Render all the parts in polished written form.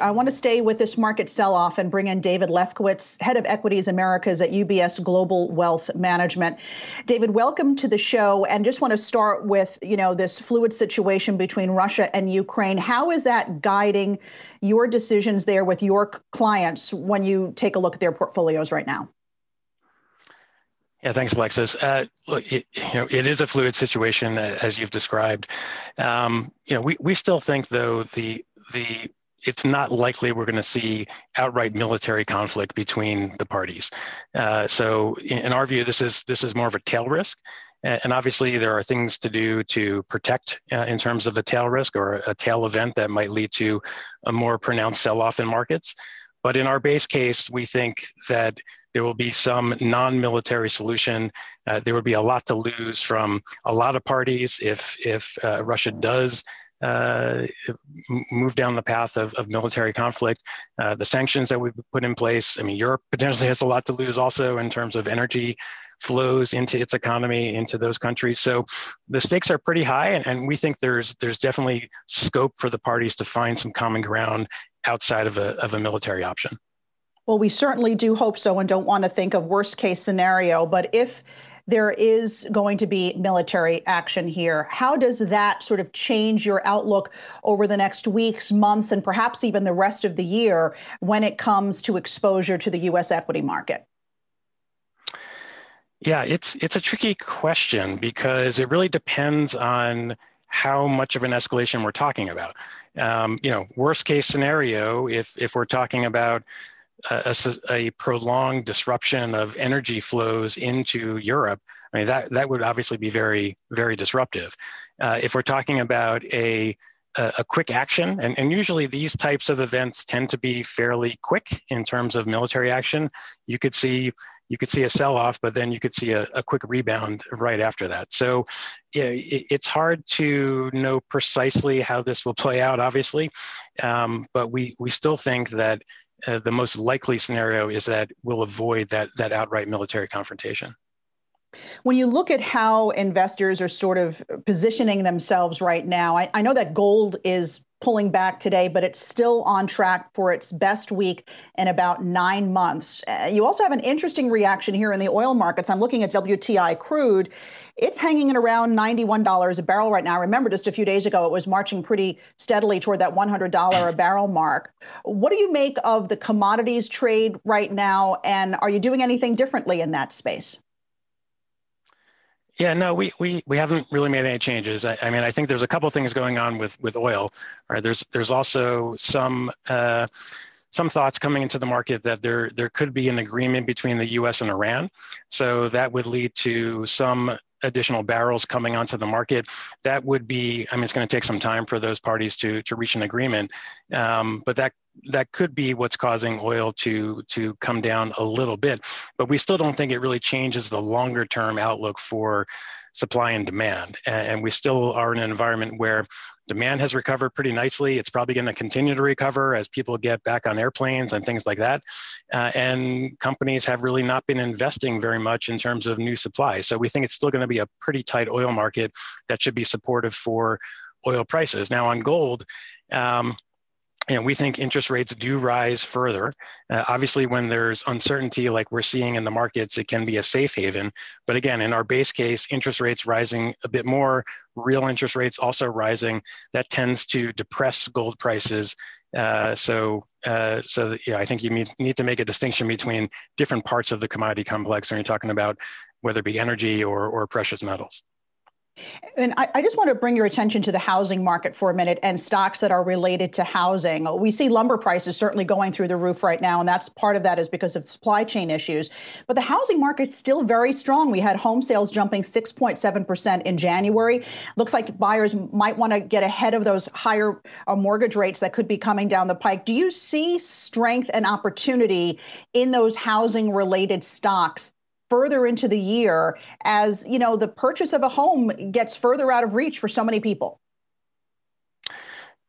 I want to stay with this market sell-off and bring in David Lefkowitz, head of equities Americas at UBS Global Wealth Management. David, welcome to the show. And just want to start with, this fluid situation between Russia and Ukraine. How is that guiding your decisions there with your clients when you take a look at their portfolios right now? Yeah, thanks, Alexis. Look, it is a fluid situation, as you've described. We still think, though, it's not likely we're going to see outright military conflict between the parties. So in our view, this is more of a tail risk. And obviously, there are things to do to protect in terms of a tail risk or a tail event that might lead to a more pronounced sell-off in markets. But in our base case, we think that there will be some non-military solution. There would be a lot to lose from a lot of parties if Russia does move down the path of military conflict. The sanctions that we've put in place, Europe potentially has a lot to lose also in terms of energy flows into its economy, into those countries. So the stakes are pretty high, and we think there's definitely scope for the parties to find some common ground outside of a military option. Well, we certainly do hope so and don't want to think of worst case scenario, but if there is going to be military action here, how does that sort of change your outlook over the next weeks, months, and perhaps even the rest of the year when it comes to exposure to the U.S. equity market? Yeah, it's a tricky question because it really depends on how much of an escalation we're talking about. Worst case scenario, if we're talking about a prolonged disruption of energy flows into Europe, that would obviously be very, very disruptive. If we're talking about a quick action, and usually these types of events tend to be fairly quick in terms of military action, you could see a sell-off, but then you could see a quick rebound right after that. So yeah, it's hard to know precisely how this will play out, obviously, but we still think that the most likely scenario is that we'll avoid that outright military confrontation. When you look at how investors are sort of positioning themselves right now, I know that gold is pulling back today, but it's still on track for its best week in about 9 months. You also have an interesting reaction here in the oil markets. I'm looking at WTI crude. It's hanging at around $91 a barrel right now. Remember, just a few days ago, it was marching pretty steadily toward that $100 a barrel mark. What do you make of the commodities trade right now, and are you doing anything differently in that space? Yeah, no, we haven't really made any changes. I think there's a couple of things going on with oil. Right? There's also some thoughts coming into the market that there could be an agreement between the U.S. and Iran. So that would lead to some additional barrels coming onto the market. That would be, it's going to take some time for those parties to reach an agreement. But that could be what's causing oil to come down a little bit, but we still don't think it really changes the longer term outlook for supply and demand. And we still are in an environment where demand has recovered pretty nicely. It's probably going to continue to recover as people get back on airplanes and things like that. And companies have really not been investing very much in terms of new supply. So we think it's still going to be a pretty tight oil market that should be supportive for oil prices. Now on gold, we think interest rates do rise further. Obviously, when there's uncertainty like we're seeing in the markets, it can be a safe haven. But again, in our base case, interest rates rising a bit more, real interest rates also rising, that tends to depress gold prices. I think you need to make a distinction between different parts of the commodity complex when you're talking about whether it be energy or precious metals. And I just want to bring your attention to the housing market for a minute and stocks that are related to housing. We see lumber prices certainly going through the roof right now, and that's part of that is because of supply chain issues. But the housing market's still very strong. We had home sales jumping 6.7% in January. Looks like buyers might want to get ahead of those higher mortgage rates that could be coming down the pike. Do you see strength and opportunity in those housing-related stocks further into the year as, the purchase of a home gets further out of reach for so many people?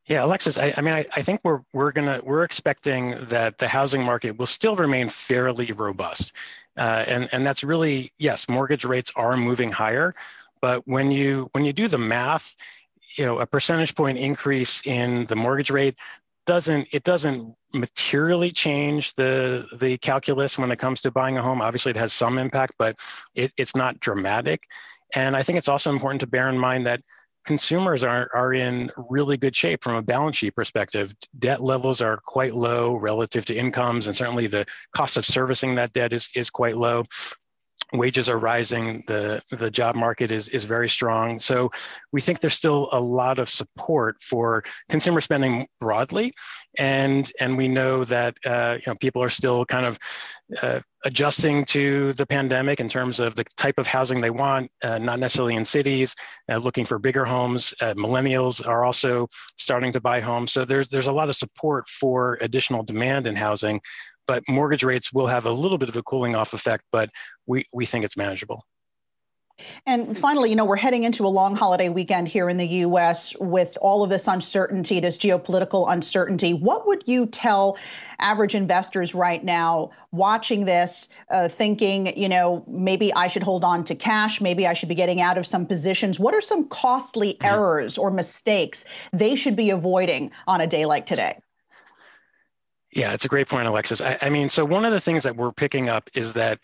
Yeah, Alexis, I think we're expecting that the housing market will still remain fairly robust. And that's really, yes, mortgage rates are moving higher, but when you do the math, a percentage point increase in the mortgage rate It doesn't materially change the calculus when it comes to buying a home. Obviously, it has some impact, but it's not dramatic. And I think it's also important to bear in mind that consumers are in really good shape from a balance sheet perspective. Debt levels are quite low relative to incomes, and certainly the cost of servicing that debt is quite low. Wages are rising, the job market is very strong. So we think there's still a lot of support for consumer spending broadly. And we know that people are still kind of adjusting to the pandemic in terms of the type of housing they want, not necessarily in cities, looking for bigger homes. Millennials are also starting to buy homes. So there's a lot of support for additional demand in housing, but mortgage rates will have a little bit of a cooling off effect, but we think it's manageable. And finally, we're heading into a long holiday weekend here in the U.S. with all of this uncertainty, this geopolitical uncertainty. What would you tell average investors right now watching this, thinking, maybe I should hold on to cash, maybe I should be getting out of some positions? What are some costly errors or mistakes they should be avoiding on a day like today? Yeah, it's a great point, Alexis. So one of the things that we're picking up is that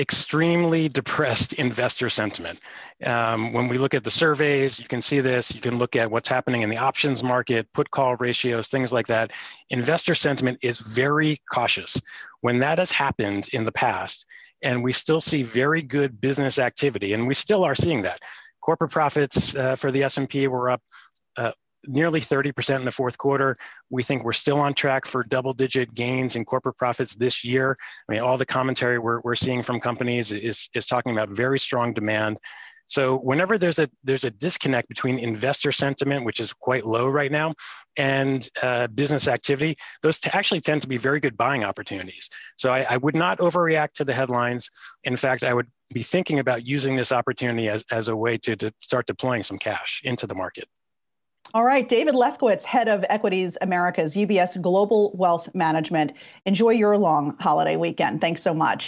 extremely depressed investor sentiment. When we look at the surveys, you can see this, you can look at what's happening in the options market, put call ratios, things like that. Investor sentiment is very cautious. When that has happened in the past, and we still see very good business activity, and we still are seeing that. Corporate profits for the S&P were up nearly 30% in the fourth quarter. We think we're still on track for double-digit gains in corporate profits this year. All the commentary we're seeing from companies is talking about very strong demand. So whenever there's a disconnect between investor sentiment, which is quite low right now, and business activity, those actually tend to be very good buying opportunities. So I would not overreact to the headlines. In fact, I would be thinking about using this opportunity as a way to start deploying some cash into the market. All right, David Lefkowitz, head of Equities Americas, UBS Global Wealth Management. Enjoy your long holiday weekend. Thanks so much.